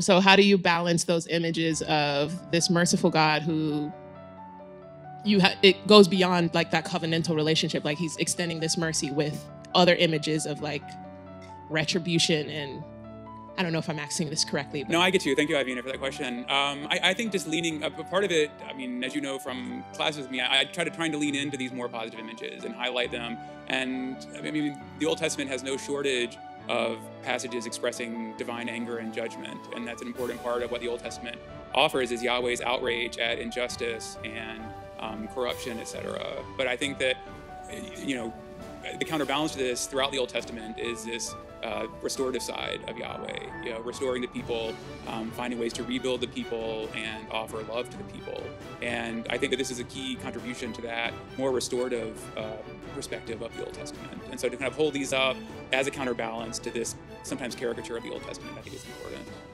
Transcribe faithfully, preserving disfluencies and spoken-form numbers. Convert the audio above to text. So how do you balance those images of this merciful God who you ha it goes beyond like that covenantal relationship, like he's extending this mercy with other images of like retribution? And I don't know if I'm asking this correctly. But. No, I get you. Thank you, Avina, for that question. Um, I, I think just leaning up, part of it, I mean, as you know from classes with me, I, I try to trying to lean into these more positive images and highlight them. And I mean, the Old Testament has no shortage of passages expressing divine anger and judgment. And that's an important part of what the Old Testament offers, is Yahweh's outrage at injustice and um, corruption, et cetera. But I think that, you know, the counterbalance to this throughout the Old Testament is this uh, restorative side of Yahweh, you know, restoring the people, um, finding ways to rebuild the people and offer love to the people. And I think that this is a key contribution to that more restorative uh, perspective of the Old Testament. And so to kind of hold these up as a counterbalance to this sometimes caricature of the Old Testament, I think is important.